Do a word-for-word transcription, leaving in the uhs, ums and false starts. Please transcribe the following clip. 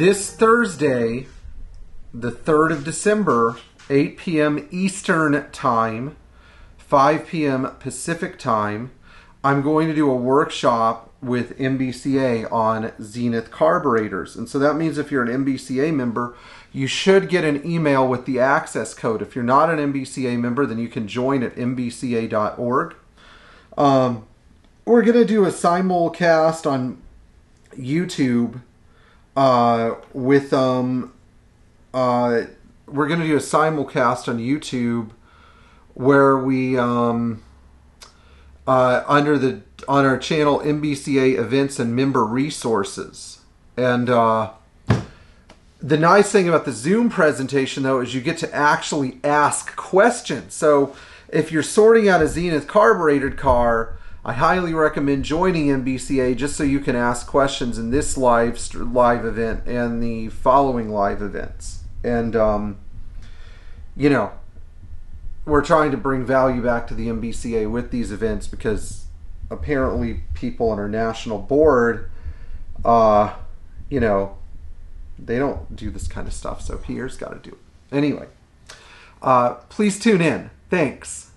this Thursday, the third of December, eight p m Eastern Time, five p m Pacific Time, I'm going to do a workshop with M B C A on Zenith carburetors. And so that means if you're an M B C A member, you should get an email with the access code. If you're not an M B C A member, then you can join at M B C A dot org. Um, we're going to do a simulcast on YouTube uh, with... Um, uh, we're going to do a simulcast on YouTube where we... Um, Uh, under the on our channel M B C A events and member resources. And uh, the nice thing about the Zoom presentation though is you get to actually ask questions. So if you're sorting out a Zenith carbureted car, I highly recommend joining M B C A just so you can ask questions in this live live event and the following live events. And um, you know, we're trying to bring value back to the M B C A with these events, because apparently people on our national board, uh, you know, they don't do this kind of stuff. So Pierre's got to do it. Anyway, uh, please tune in. Thanks.